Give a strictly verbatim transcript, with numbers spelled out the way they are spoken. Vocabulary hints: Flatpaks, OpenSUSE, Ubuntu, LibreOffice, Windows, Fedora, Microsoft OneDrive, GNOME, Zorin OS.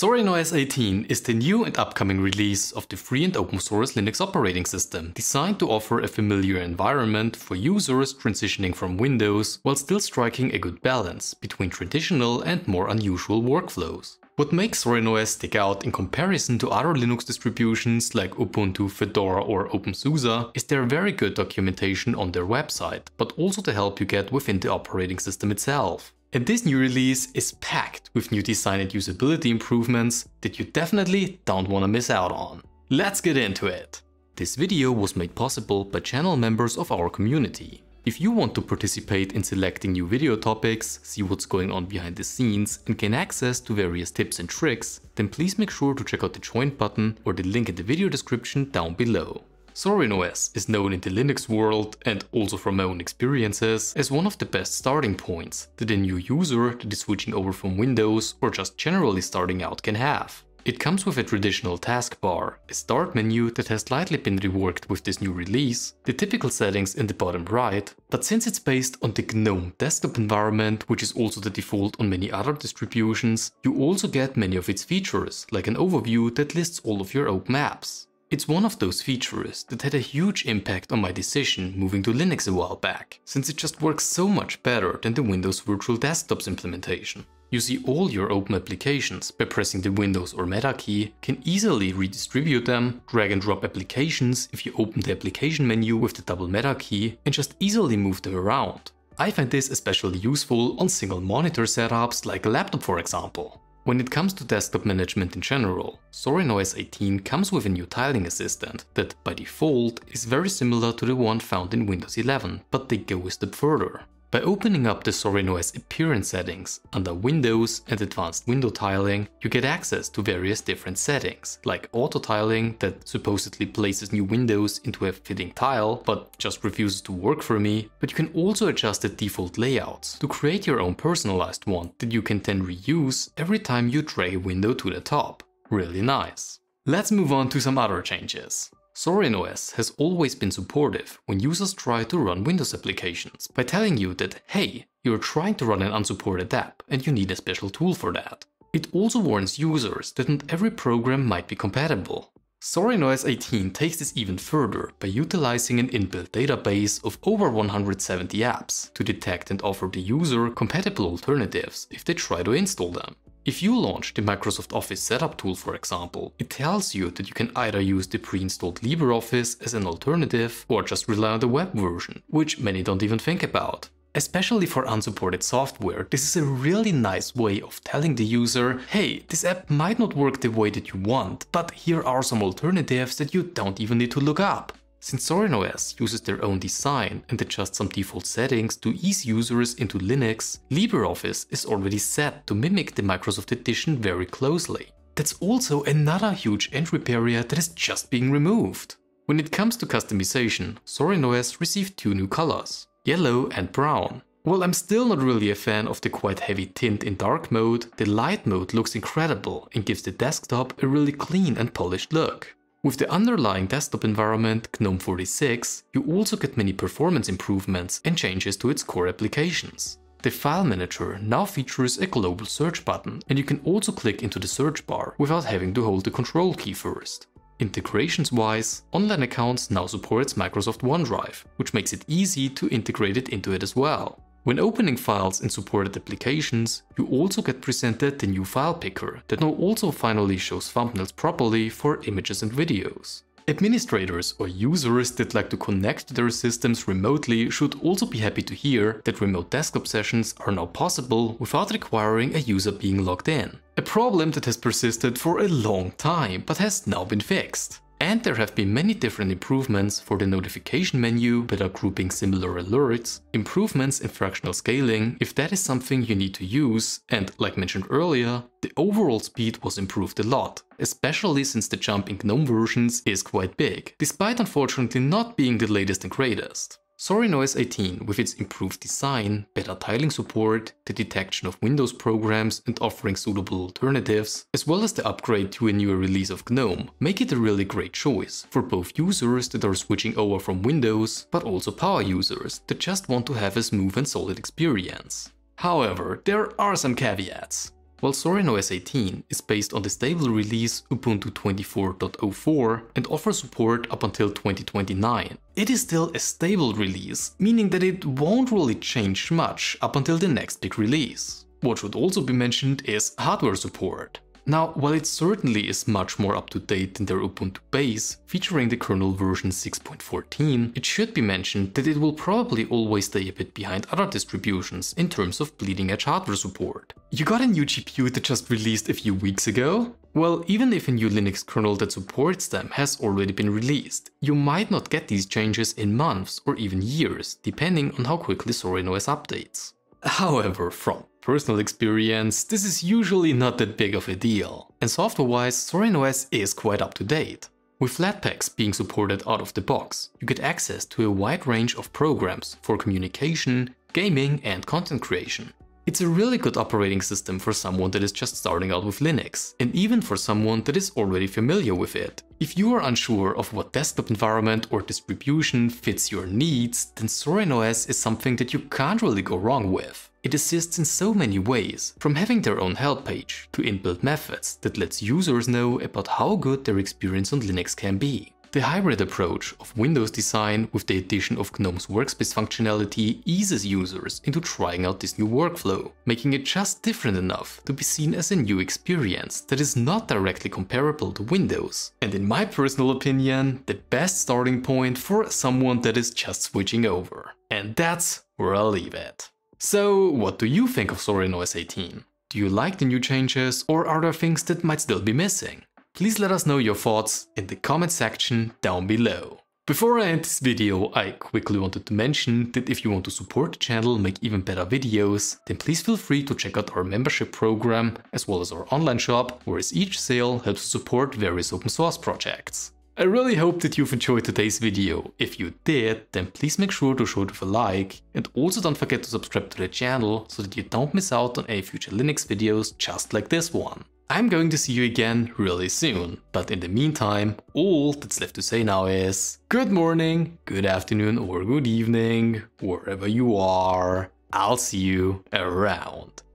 Zorin O S eighteen is the new and upcoming release of the free and open source Linux operating system, designed to offer a familiar environment for users transitioning from Windows while still striking a good balance between traditional and more unusual workflows. What makes Zorin O S stick out in comparison to other Linux distributions like Ubuntu, Fedora or OpenSUSE is their very good documentation on their website, but also the help you get within the operating system itself. And this new release is packed with new design and usability improvements that you definitely don't want to miss out on. Let's get into it! This video was made possible by channel members of our community. If you want to participate in selecting new video topics, see what's going on behind the scenes and gain access to various tips and tricks, then please make sure to check out the join button or the link in the video description down below. Zorin O S is known in the Linux world, and also from my own experiences, as one of the best starting points that a new user that is switching over from Windows or just generally starting out can have. It comes with a traditional taskbar, a start menu that has slightly been reworked with this new release, the typical settings in the bottom right, but since it's based on the GNOME desktop environment, which is also the default on many other distributions, you also get many of its features, like an overview that lists all of your open apps. It's one of those features that had a huge impact on my decision moving to Linux a while back, since it just works so much better than the Windows Virtual Desktop's implementation. You see all your open applications by pressing the Windows or Meta key, can easily redistribute them, drag and drop applications if you open the application menu with the double Meta key, and just easily move them around. I find this especially useful on single monitor setups like a laptop, for example. When it comes to desktop management in general, Zorin O S eighteen comes with a new tiling assistant that, by default, is very similar to the one found in Windows eleven, but they go a step further. By opening up the Zorin O S appearance settings under Windows and Advanced Window Tiling, you get access to various different settings, like auto tiling that supposedly places new windows into a fitting tile, but just refuses to work for me, but you can also adjust the default layouts to create your own personalized one that you can then reuse every time you drag a window to the top. Really nice. Let's move on to some other changes. Zorin O S has always been supportive when users try to run Windows applications by telling you that, hey, you're trying to run an unsupported app and you need a special tool for that. It also warns users that not every program might be compatible. Zorin O S eighteen takes this even further by utilizing an inbuilt database of over one hundred seventy apps to detect and offer the user compatible alternatives if they try to install them. If you launch the Microsoft Office setup tool, for example, it tells you that you can either use the pre-installed LibreOffice as an alternative or just rely on the web version, which many don't even think about. Especially for unsupported software, this is a really nice way of telling the user, hey, this app might not work the way that you want, but here are some alternatives that you don't even need to look up. Since Zorin O S uses their own design and adjusts some default settings to ease users into Linux, LibreOffice is already set to mimic the Microsoft edition very closely. That's also another huge entry barrier that is just being removed. When it comes to customization, Zorin O S received two new colors, yellow and brown. While I'm still not really a fan of the quite heavy tint in dark mode, the light mode looks incredible and gives the desktop a really clean and polished look. With the underlying desktop environment GNOME forty-six, you also get many performance improvements and changes to its core applications. The file manager now features a global search button, and you can also click into the search bar without having to hold the control key first. Integrations-wise, online accounts now supports Microsoft OneDrive, which makes it easy to integrate it into it as well. When opening files in supported applications, you also get presented the new file picker that now also finally shows thumbnails properly for images and videos. Administrators or users that like to connect to their systems remotely should also be happy to hear that remote desktop sessions are now possible without requiring a user being logged in. A problem that has persisted for a long time but has now been fixed. And there have been many different improvements for the notification menu, better grouping similar alerts, improvements in fractional scaling if that is something you need to use, and like mentioned earlier, the overall speed was improved a lot, especially since the jump in GNOME versions is quite big, despite unfortunately not being the latest and greatest. Zorin O S eighteen, with its improved design, better tiling support, the detection of Windows programs and offering suitable alternatives, as well as the upgrade to a newer release of GNOME, make it a really great choice for both users that are switching over from Windows, but also power users that just want to have a smooth and solid experience. However, there are some caveats. While Zorin O S eighteen is based on the stable release Ubuntu twenty-four point oh four and offers support up until twenty twenty-nine, it is still a stable release, meaning that it won't really change much up until the next big release. What should also be mentioned is hardware support. Now, while it certainly is much more up-to-date than their Ubuntu base, featuring the kernel version six point fourteen, it should be mentioned that it will probably always stay a bit behind other distributions in terms of bleeding-edge hardware support. You got a new G P U that just released a few weeks ago? Well, even if a new Linux kernel that supports them has already been released, you might not get these changes in months or even years, depending on how quickly Zorin O S updates. However, from personal experience, this is usually not that big of a deal, and software-wise, Zorin O S is quite up-to-date. With Flatpaks being supported out of the box, you get access to a wide range of programs for communication, gaming and content creation. It's a really good operating system for someone that is just starting out with Linux, and even for someone that is already familiar with it. If you are unsure of what desktop environment or distribution fits your needs, then Zorin O S is something that you can't really go wrong with. It assists in so many ways, from having their own help page to inbuilt methods that lets users know about how good their experience on Linux can be. The hybrid approach of Windows design with the addition of GNOME's workspace functionality eases users into trying out this new workflow, making it just different enough to be seen as a new experience that is not directly comparable to Windows. And in my personal opinion, the best starting point for someone that is just switching over. And that's where I'll leave it. So, what do you think of Zorin O S eighteen? Do you like the new changes, or are there things that might still be missing? Please let us know your thoughts in the comment section down below. Before I end this video, I quickly wanted to mention that if you want to support the channel and make even better videos, then please feel free to check out our membership program as well as our online shop, whereas each sale helps to support various open source projects. I really hope that you've enjoyed today's video. If you did, then please make sure to show it with a like, and also don't forget to subscribe to the channel so that you don't miss out on any future Linux videos just like this one. I'm going to see you again really soon, but in the meantime, all that's left to say now is good morning, good afternoon or good evening, wherever you are, I'll see you around.